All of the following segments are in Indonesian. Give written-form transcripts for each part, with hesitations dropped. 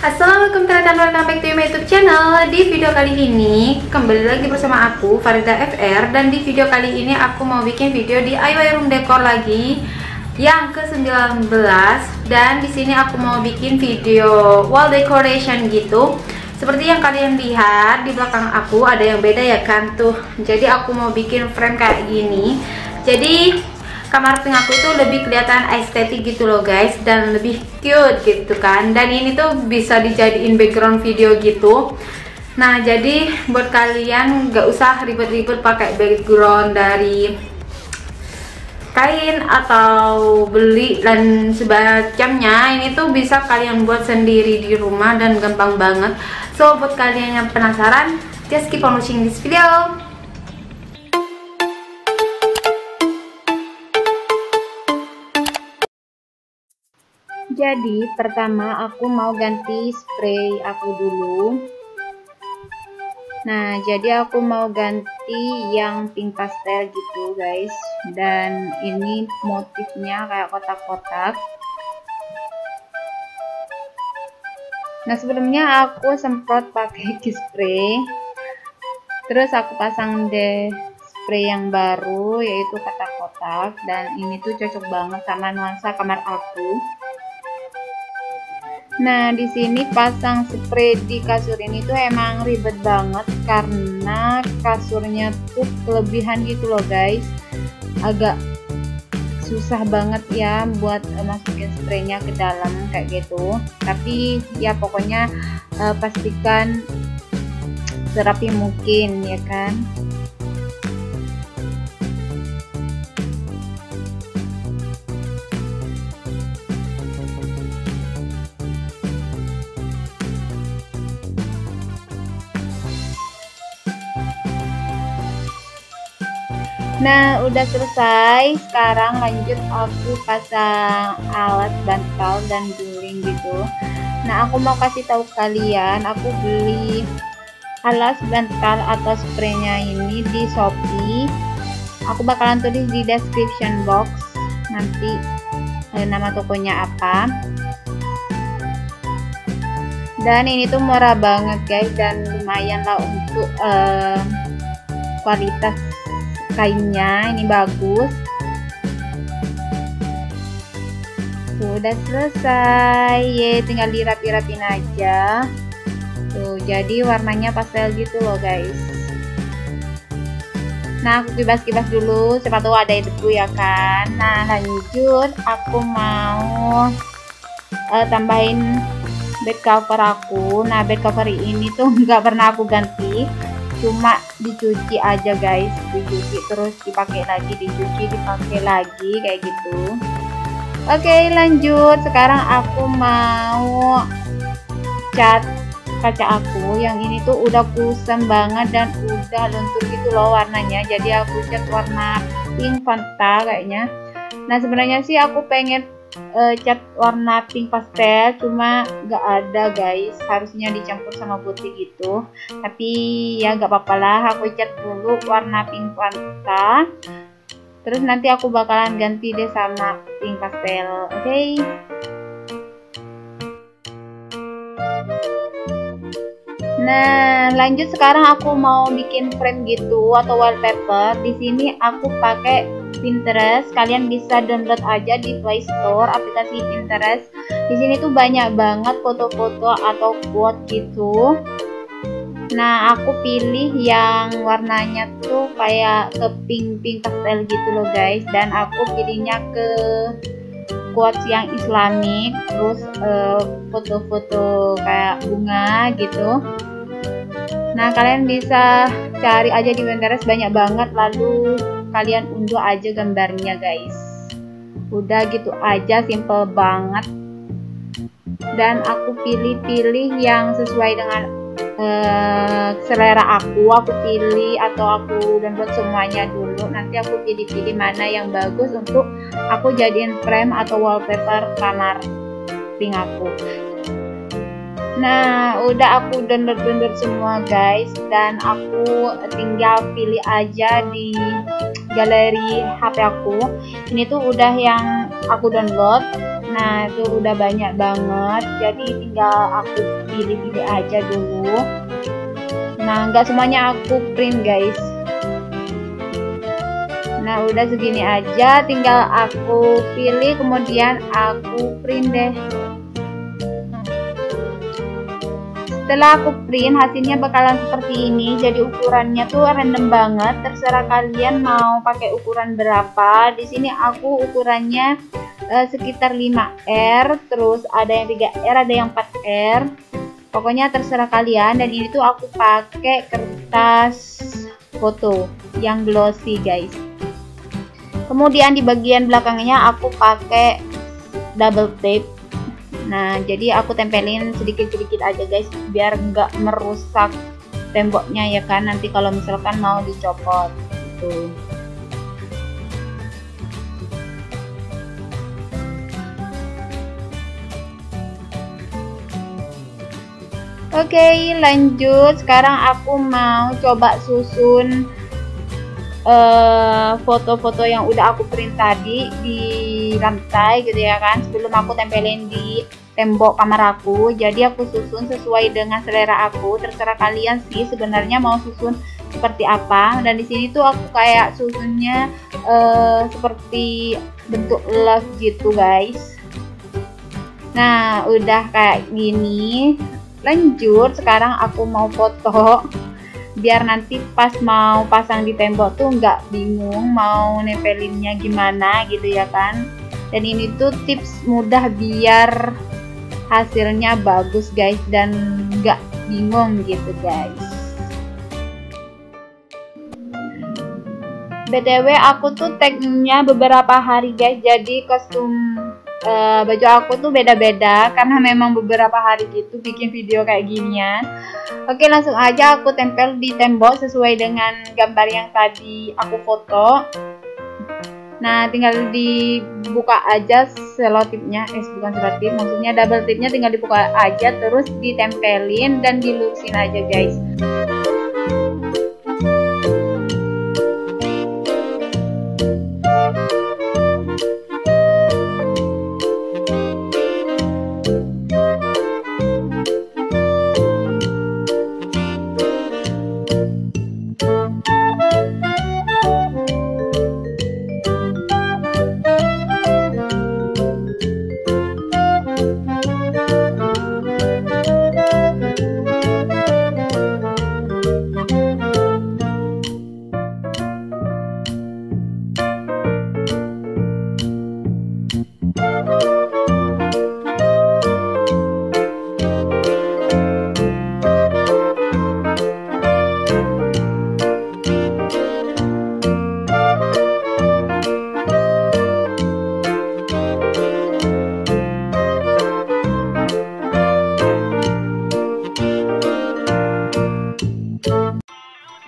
Assalamualaikum teman-teman, welcome back to my YouTube channel. Di video kali ini kembali lagi bersama aku Farida FR, dan di video kali ini aku mau bikin video DIY room decor lagi yang ke-19, dan di sini aku mau bikin video wall decoration gitu. Seperti yang kalian lihat di belakang aku ada yang beda ya kan tuh. Jadi aku mau bikin frame kayak gini. Jadi kamar tengah aku itu lebih kelihatan estetik gitu loh guys, dan lebih cute gitu kan, dan ini tuh bisa dijadiin background video gitu. Nah jadi buat kalian gak usah ribet-ribet pakai background dari kain atau beli dan sebagainya, ini tuh bisa kalian buat sendiri di rumah dan gampang banget. So buat kalian yang penasaran, just keep on watching this video. Jadi pertama aku mau ganti spray aku dulu. Nah jadi aku mau ganti yang pink pastel gitu guys, dan ini motifnya kayak kotak-kotak. Nah sebelumnya aku semprot pakai kiss spray, terus aku pasang deh spray yang baru yaitu kotak-kotak, dan ini tuh cocok banget sama nuansa kamar aku. Nah di sini pasang spray di kasur ini tuh emang ribet banget karena kasurnya tuh kelebihan gitu loh guys, agak susah banget ya buat masukin spraynya ke dalam kayak gitu. Tapi ya pokoknya pastikan serapi mungkin ya kan. Nah udah selesai, sekarang lanjut aku pasang alas bantal dan guling gitu. Nah aku mau kasih tahu kalian, aku beli alas bantal atau spraynya ini di Shopee. Aku bakalan tulis di description box nanti nama tokonya apa. Dan ini tuh murah banget guys, dan lumayan lah untuk kualitas kainnya, ini bagus. Sudah selesai, ye tinggal dirap-rapin aja tuh, jadi warnanya pastel gitu loh guys. Nah aku kibas-kibas dulu, siapa tahu ada debu ya kan. Nah lanjut aku mau tambahin bed cover aku. Nah bed cover ini tuh nggak pernah aku ganti, cuma dicuci aja guys, dicuci terus dipakai lagi, dicuci dipakai lagi kayak gitu. Oke lanjut, sekarang aku mau cat kaca aku. Yang ini tuh udah kusam banget dan udah luntur gitu loh warnanya, jadi aku cat warna pink fanta kayaknya. Nah sebenarnya sih aku pengen cat warna pink pastel, cuma nggak ada guys, harusnya dicampur sama putih gitu. Tapi ya nggak apa-apa lah, aku cat dulu warna pink fanta, terus nanti aku bakalan ganti deh sama pink pastel. Oke. Nah lanjut sekarang aku mau bikin frame gitu atau wallpaper. Di sini aku pakai Pinterest, kalian bisa download aja di Play Store aplikasi Pinterest. Di sini tuh banyak banget foto-foto atau quote gitu. Nah aku pilih yang warnanya tuh kayak ke pink pastel gitu loh guys, dan aku pilihnya ke quotes yang islamic, terus foto-foto kayak bunga gitu. Nah kalian bisa cari aja di Pinterest, banyak banget, lalu kalian unduh aja gambarnya guys. Udah gitu aja, simple banget. Dan aku pilih-pilih yang sesuai dengan selera aku. Aku pilih atau aku download semuanya dulu, nanti aku pilih-pilih mana yang bagus untuk aku jadiin frame atau wallpaper kamar pink aku. Nah udah aku download semua guys, dan aku tinggal pilih aja di galeri HP aku. Ini tuh udah yang aku download. Nah Nah, itu udah banyak banget, jadi tinggal aku pilih-pilih aja dulu. Nah, nggak semuanya aku print guys. Nah, udah segini aja, tinggal aku pilih kemudian aku print deh. Setelah aku print, hasilnya bakalan seperti ini. Jadi ukurannya tuh random banget, terserah kalian mau pakai ukuran berapa. Di sini aku ukurannya sekitar 5R, terus ada yang 3R, ada yang 4R. Pokoknya terserah kalian. Dan ini tuh aku pakai kertas foto yang glossy guys. Kemudian di bagian belakangnya aku pakai double tape. Nah, jadi aku tempelin sedikit-sedikit aja guys, biar nggak merusak temboknya ya kan, nanti kalau misalkan mau dicopot tuh. Oke, lanjut. Sekarang aku mau coba susun foto-foto yang udah aku print tadi di lantai gitu ya kan, sebelum aku tempelin di tembok kamar aku. Jadi aku susun sesuai dengan selera aku, terserah kalian sih sebenarnya mau susun seperti apa. Dan di sini tuh aku kayak susunnya seperti bentuk love gitu guys. Nah, udah kayak gini. Lanjut, sekarang aku mau foto biar nanti pas mau pasang di tembok tuh nggak bingung mau nempelinnya gimana gitu ya kan. Dan ini tuh tips mudah biar hasilnya bagus guys dan nggak bingung gitu guys. BTW aku tuh tagnya beberapa hari guys, jadi kostum baju aku tuh beda-beda karena memang beberapa hari gitu bikin video kayak ginian. Oke, langsung aja aku tempel di tembok sesuai dengan gambar yang tadi aku foto. Nah, tinggal dibuka aja selotipnya, bukan selotip, maksudnya double tipnya tinggal dibuka aja terus ditempelin dan dilurusin aja guys.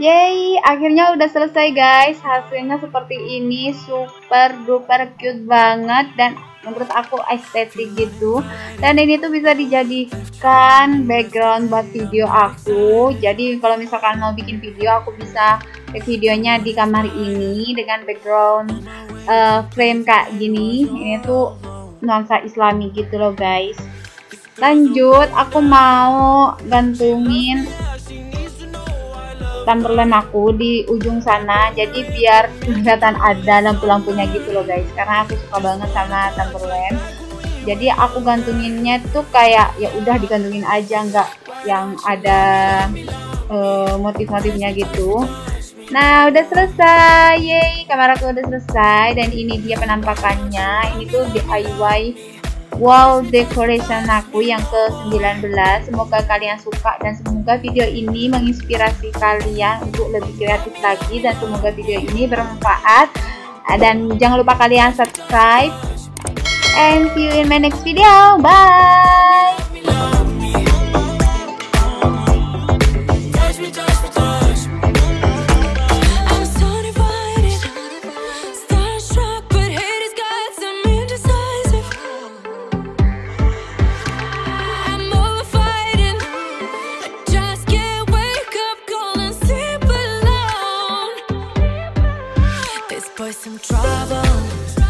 Yeay, akhirnya udah selesai guys. Hasilnya seperti ini, super duper cute banget dan menurut aku estetik gitu. Dan ini tuh bisa dijadikan background buat video aku. Jadi kalau misalkan mau bikin video, aku bisa take videonya di kamar ini dengan background frame kayak gini. Ini tuh nuansa islami gitu loh guys. Lanjut, aku mau gantungin Tumblr aku di ujung sana, jadi biar kelihatan ada lampu-lampunya gitu loh guys, karena aku suka banget sama Tumblr. Jadi aku gantunginnya tuh kayak ya udah digantungin aja, nggak yang ada motif-motifnya gitu. Nah, udah selesai. Yeay, kamar aku udah selesai dan ini dia penampakannya. Ini tuh DIY wall decoration aku yang ke-19. Semoga kalian suka dan semoga video ini menginspirasi kalian untuk lebih kreatif lagi, dan semoga video ini bermanfaat. Dan jangan lupa kalian subscribe, and see you in my next video. Bye. Some trouble.